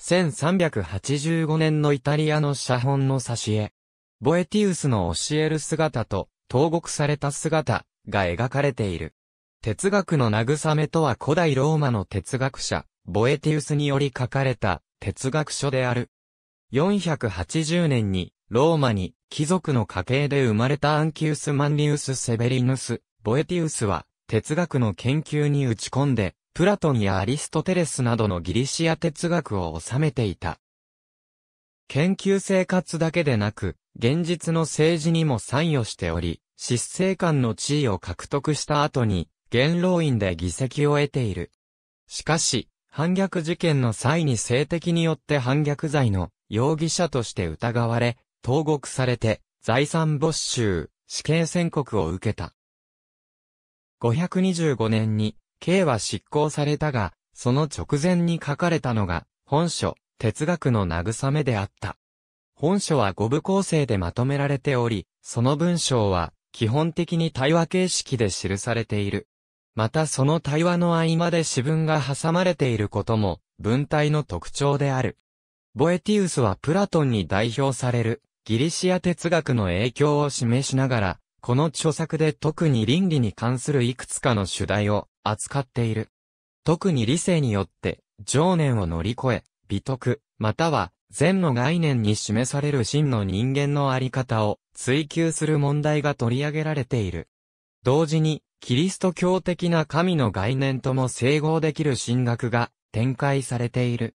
1385年のイタリアの写本の挿絵。ボエティウスの教える姿と、投獄された姿が描かれている。哲学の慰めとは古代ローマの哲学者、ボエティウスにより書かれた哲学書である。480年に、ローマに貴族の家系で生まれたアンキウス・マンリウス・セベリヌス、ボエティウスは、哲学の研究に打ち込んで、プラトンやアリストテレスなどのギリシア哲学を収めていた。研究生活だけでなく、現実の政治にも参与しており、執政官の地位を獲得した後に、元老院で議席を得ている。しかし、反逆事件の際に政敵によって反逆罪の容疑者として疑われ、投獄されて、財産没収、死刑宣告を受けた。525年に、刑は執行されたが、その直前に書かれたのが、本書、哲学の慰めであった。本書は5部構成でまとめられており、その文章は、基本的に対話形式で記されている。またその対話の合間で詩文が挟まれていることも、文体の特徴である。ボエティウスはプラトンに代表される、ギリシア哲学の影響を示しながら、この著作で特に倫理に関するいくつかの主題を扱っている。特に理性によって情念を乗り越え、美徳、または善の概念に示される真の人間のあり方を追求する問題が取り上げられている。同時に、キリスト教的な神の概念とも整合できる神学が展開されている。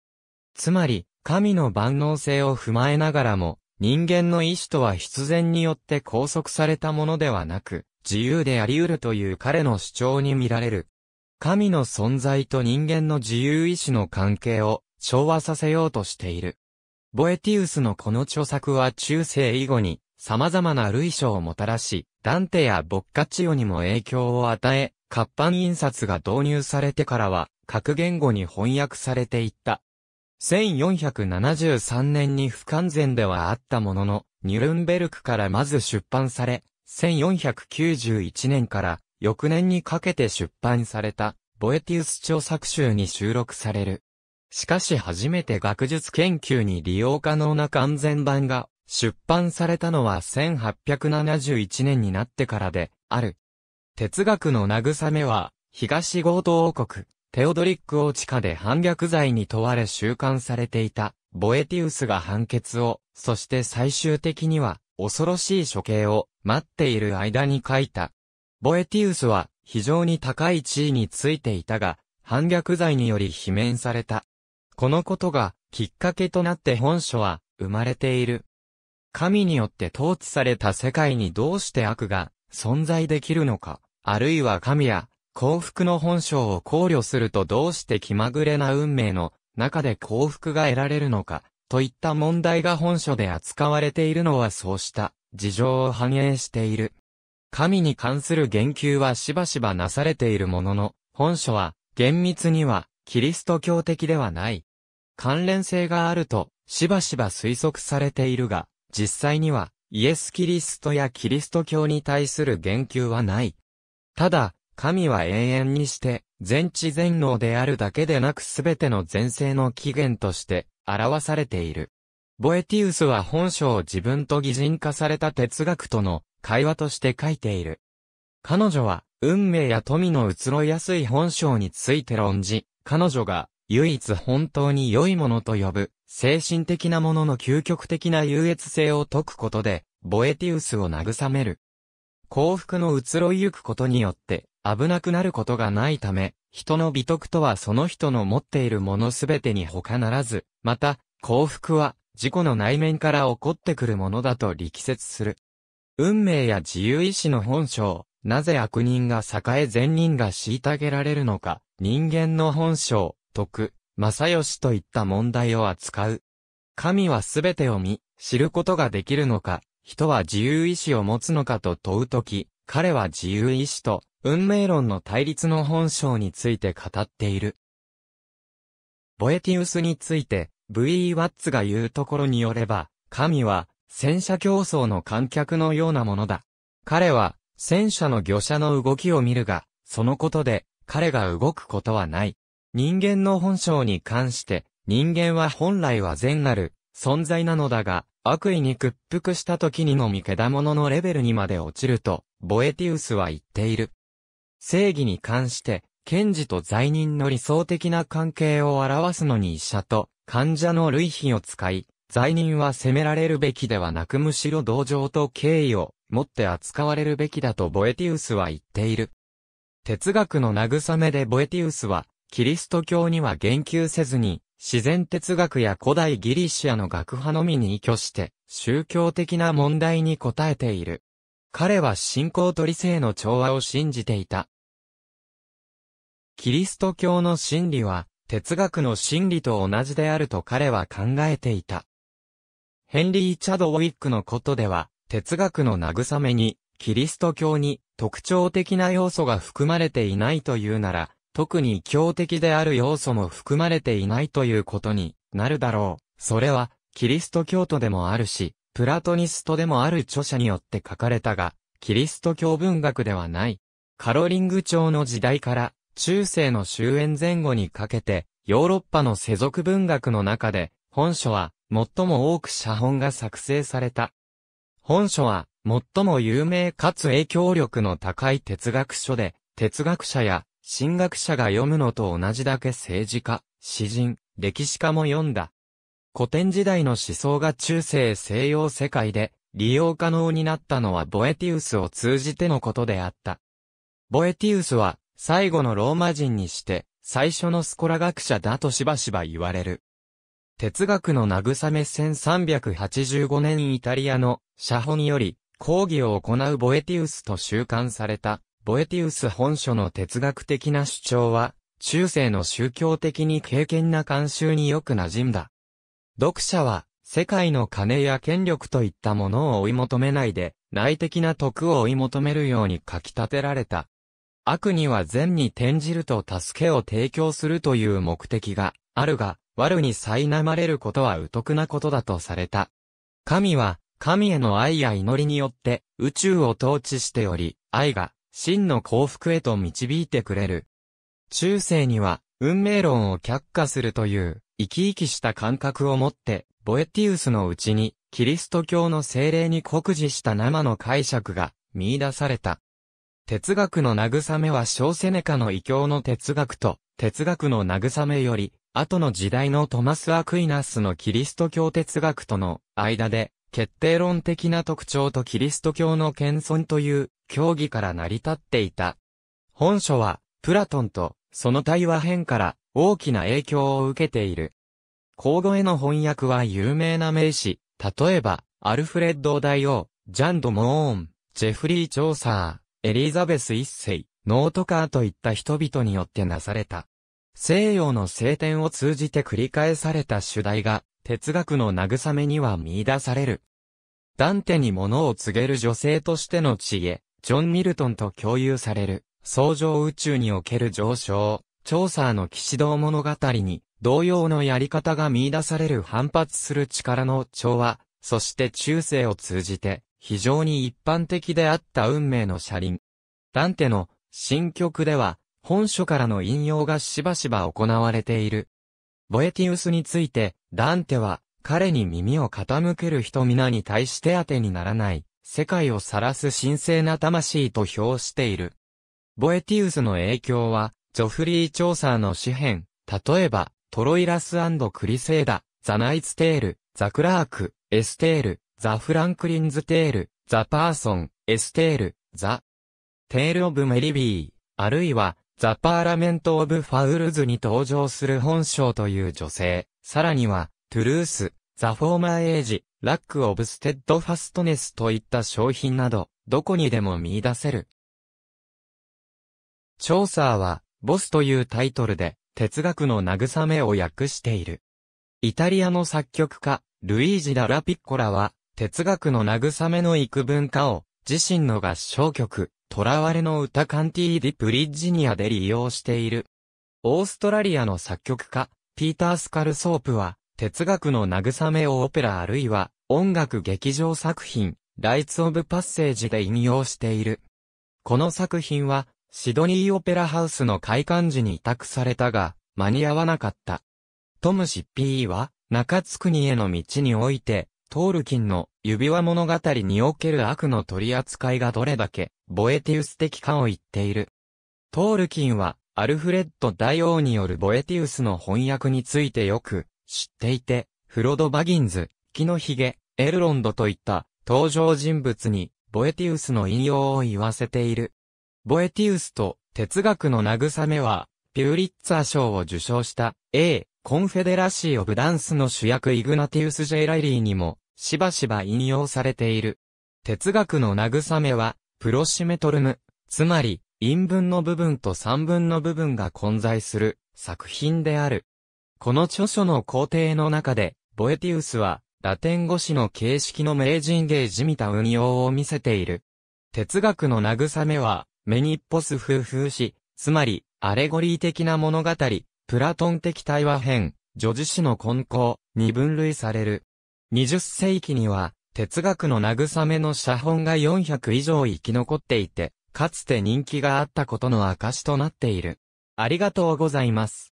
つまり、神の万能性を踏まえながらも、人間の意志とは必然によって拘束されたものではなく、自由であり得るという彼の主張に見られる。神の存在と人間の自由意志の関係を調和させようとしている。ボエティウスのこの著作は中世以後に様々な類書をもたらし、ダンテやボッカチオにも影響を与え、活版印刷が導入されてからは各言語に翻訳されていった。1473年に不完全ではあったものの、ニュルンベルクからまず出版され、1491年から翌年にかけて出版された、ボエティウス著作集に収録される。しかし初めて学術研究に利用可能な完全版が出版されたのは1871年になってからである。哲学の慰めは、東ゴート王国。テオドリック王地下で反逆罪に問われ収監されていた、ボエティウスが判決を、そして最終的には、恐ろしい処刑を待っている間に書いた。ボエティウスは、非常に高い地位についていたが、反逆罪により罷免された。このことが、きっかけとなって本書は、生まれている。神によって統治された世界にどうして悪が、存在できるのか、あるいは神や、幸福の本性を考慮するとどうして気まぐれな運命の中で幸福が得られるのか、といった問題が本書で扱われているのはそうした事情を反映している。神に関する言及はしばしばなされているものの、本書は厳密にはキリスト教的ではない。関連性があるとしばしば推測されているが、実際にはイエス・キリストやキリスト教に対する言及はない。ただ、神は永遠にして、全知全能であるだけでなくすべての全性の起源として、表されている。ボエティウスは本書を自分と擬人化された哲学との会話として書いている。彼女は、運命や富の移ろいやすい本性について論じ、彼女が、唯一本当に良いものと呼ぶ、精神的なものの究極的な優越性を説くことで、ボエティウスを慰める。幸福の移ろいゆくことによって、危なくなることがないため、人の美徳とはその人の持っているものすべてに他ならず、また、幸福は、自己の内面から起こってくるものだと力説する。運命や自由意志の本性、なぜ悪人が栄え善人が虐げられるのか、人間の本性、徳、正義といった問題を扱う。神はすべてを見、知ることができるのか、人は自由意志を持つのかと問うとき、彼は自由意志と、運命論の対立の本性について語っている。ボエティウスについて、V.E. ワッツが言うところによれば、神は、戦車競争の観客のようなものだ。彼は、戦車の御車の動きを見るが、そのことで、彼が動くことはない。人間の本性に関して、人間は本来は善なる存在なのだが、悪意に屈服した時にのみ獣のレベルにまで落ちると、ボエティウスは言っている。正義に関して、検事と罪人の理想的な関係を表すのに医者と患者の類比を使い、罪人は責められるべきではなくむしろ同情と敬意を持って扱われるべきだとボエティウスは言っている。哲学の慰めでボエティウスは、キリスト教には言及せずに、自然哲学や古代ギリシアの学派のみに依拠して、宗教的な問題に答えている。彼は信仰と理性の調和を信じていた。キリスト教の真理は、哲学の真理と同じであると彼は考えていた。ヘンリー・チャドウィックのことでは、哲学の慰めに、キリスト教に特徴的な要素が含まれていないというなら、特に異教的である要素も含まれていないということになるだろう。それは、キリスト教徒でもあるし、プラトニストでもある著者によって書かれたが、キリスト教文学ではない。カロリング朝の時代から、中世の終焉前後にかけて、ヨーロッパの世俗文学の中で、本書は最も多く写本が作成された。本書は、最も有名かつ影響力の高い哲学書で、哲学者や、神学者が読むのと同じだけ政治家、詩人、歴史家も読んだ。古典時代の思想が中世西洋世界で利用可能になったのはボエティウスを通じてのことであった。ボエティウスは最後のローマ人にして最初のスコラ学者だとしばしば言われる。哲学の慰め1385年イタリアの写本より講義を行うボエティウスと収監された。ボエティウス本書の哲学的な主張は、中世の宗教的に敬虔な慣習によく馴染んだ。読者は、世界の金や権力といったものを追い求めないで、内的な徳を追い求めるように書き立てられた。悪には善に転じると助けを提供するという目的があるが、悪に苛まれることは疎くなことだとされた。神は、神への愛や祈りによって、宇宙を統治しており、愛が、真の幸福へと導いてくれる。中世には、運命論を却下するという、生き生きした感覚を持って、ボエティウスのうちに、キリスト教の聖霊に酷似した生の解釈が見出された。哲学の慰めは小セネカの異教の哲学と、哲学の慰めより、後の時代のトマス・アクイナスのキリスト教哲学との間で、決定論的な特徴とキリスト教の謙遜という、教義から成り立っていた。本書は、プラトンと、その対話編から、大きな影響を受けている。口語への翻訳は有名な名士、例えば、アルフレッド大王、ジャン・ド・モーン、ジェフリー・チョーサー、エリザベス一世、ノートカーといった人々によってなされた。西洋の聖典を通じて繰り返された主題が、哲学の慰めには見出される。ダンテに物を告げる女性としての知恵。ジョン・ミルトンと共有される、創造宇宙における上昇、チョーサーの騎士道物語に、同様のやり方が見出される反発する力の調和、そして中世を通じて、非常に一般的であった運命の車輪。ダンテの、神曲では、本書からの引用がしばしば行われている。ボエティウスについて、ダンテは、彼に耳を傾ける人皆に対して当てにならない。世界を晒す神聖な魂と評している。ボエティウスの影響は、ジョフリー・チョーサーの詩編、例えば、トロイラス&クリセーダ、ザ・ナイツ・テール、ザ・クラーク、エステール、ザ・フランクリンズ・テール、ザ・パーソン、エステール、ザ・テール・オブ・メリビー、あるいは、ザ・パーラメント・オブ・ファウルズに登場する本性という女性、さらには、トゥルース、ザ・フォーマー・エイジ、ラック・オブ・ステッドファストネスといった商品など、どこにでも見出せる。チョーサーは、ボスというタイトルで、哲学の慰めを訳している。イタリアの作曲家、ルイージ・ダ・ラ・ピッコラは、哲学の慰めの幾分かを、自身の合唱曲、囚われの歌カンティ・ディ・プリッジニアで利用している。オーストラリアの作曲家、ピーター・スカルソープは、哲学の慰めをオペラあるいは音楽劇場作品、ライツ・オブ・パッセージで引用している。この作品はシドニー・オペラハウスの開館時に委託されたが間に合わなかった。トム・シッピーは、中津国への道において、トールキンの指輪物語における悪の取り扱いがどれだけ、ボエティウス的かを言っている。トールキンは、アルフレッド大王によるボエティウスの翻訳についてよく知っていて、フロド・バギンズ、木のひげ、エルロンドといった登場人物にボエティウスの引用を言わせている。ボエティウスと哲学の慰めは、ピューリッツァー賞を受賞した、コンフェデラシー・オブ・ダンスの主役イグナティウス・ジェイ・ライリーにも、しばしば引用されている。哲学の慰めは、プロシメトルム、つまり、陰文の部分と散文の部分が混在する作品である。この著書の工程の中で、ボエティウスは、ラテン語詞の形式の名人芸じみた運用を見せている。哲学の慰めは、メニッポス風風詩、つまり、アレゴリー的な物語、プラトン的対話編、叙事詩の根稿に分類される。20世紀には、哲学の慰めの写本が400以上生き残っていて、かつて人気があったことの証となっている。ありがとうございます。